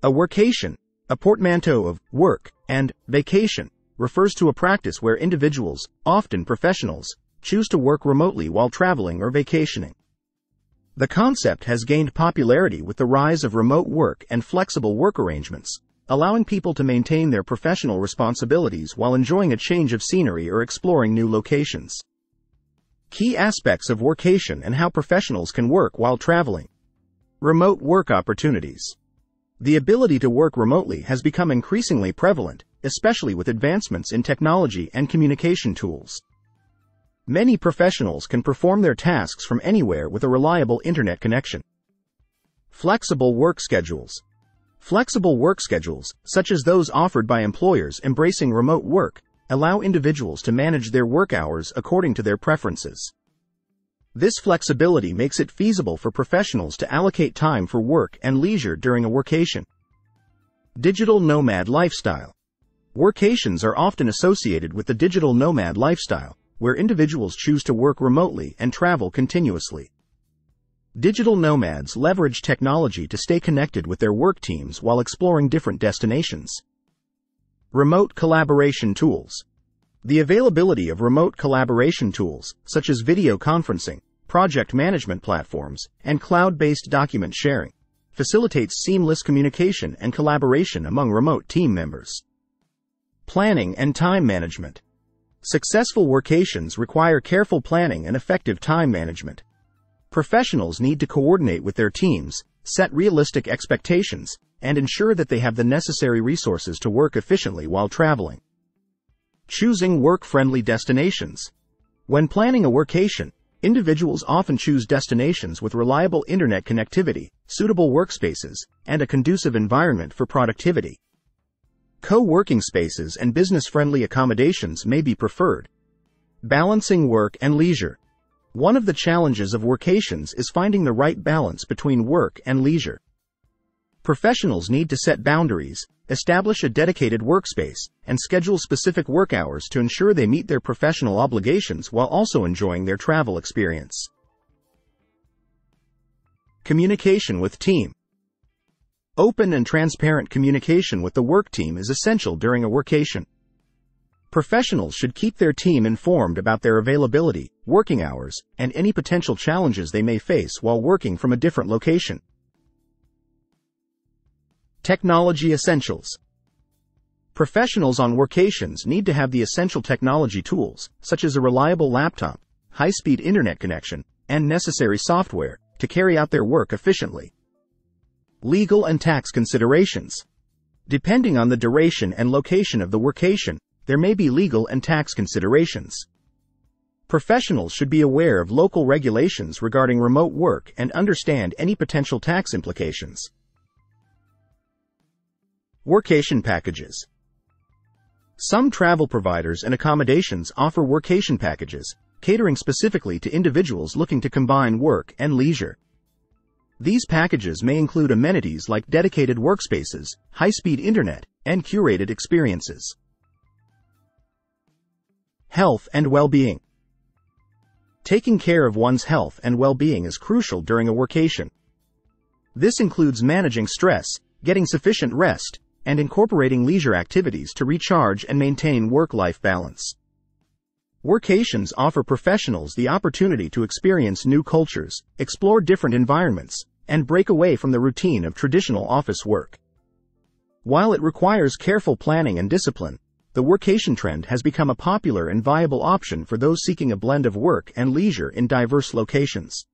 A workation, a portmanteau of work and vacation, refers to a practice where individuals, often professionals, choose to work remotely while traveling or vacationing. The concept has gained popularity with the rise of remote work and flexible work arrangements, allowing people to maintain their professional responsibilities while enjoying a change of scenery or exploring new locations. Key aspects of workation and how professionals can work while traveling. Remote work opportunities. The ability to work remotely has become increasingly prevalent, especially with advancements in technology and communication tools. Many professionals can perform their tasks from anywhere with a reliable internet connection. Flexible work schedules. Flexible work schedules, such as those offered by employers embracing remote work, allow individuals to manage their work hours according to their preferences. This flexibility makes it feasible for professionals to allocate time for work and leisure during a workation. Digital nomad lifestyle. Workations are often associated with the digital nomad lifestyle, where individuals choose to work remotely and travel continuously. Digital nomads leverage technology to stay connected with their work teams while exploring different destinations. Remote collaboration tools. The availability of remote collaboration tools, such as video conferencing, project management platforms, and cloud-based document sharing, facilitates seamless communication and collaboration among remote team members. Planning and time management. Successful workations require careful planning and effective time management. Professionals need to coordinate with their teams, set realistic expectations, and ensure that they have the necessary resources to work efficiently while traveling. Choosing work-friendly destinations. When planning a workation, individuals often choose destinations with reliable internet connectivity, suitable workspaces, and a conducive environment for productivity. Co-working spaces and business-friendly accommodations may be preferred. Balancing work and leisure. One of the challenges of workations is finding the right balance between work and leisure. Professionals need to set boundaries, establish a dedicated workspace, and schedule specific work hours to ensure they meet their professional obligations while also enjoying their travel experience. Communication with team. Open and transparent communication with the work team is essential during a workation. Professionals should keep their team informed about their availability, working hours, and any potential challenges they may face while working from a different location. Technology essentials. Professionals on workations need to have the essential technology tools, such as a reliable laptop, high-speed internet connection, and necessary software, to carry out their work efficiently. Legal and tax considerations. Depending on the duration and location of the workation, there may be legal and tax considerations. Professionals should be aware of local regulations regarding remote work and understand any potential tax implications. Workation packages. Some travel providers and accommodations offer workation packages, catering specifically to individuals looking to combine work and leisure. These packages may include amenities like dedicated workspaces, high-speed internet, and curated experiences. Health and well-being. Taking care of one's health and well-being is crucial during a workation. This includes managing stress, getting sufficient rest, and incorporating leisure activities to recharge and maintain work-life balance. Workations offer professionals the opportunity to experience new cultures, explore different environments, and break away from the routine of traditional office work. While it requires careful planning and discipline, the workation trend has become a popular and viable option for those seeking a blend of work and leisure in diverse locations.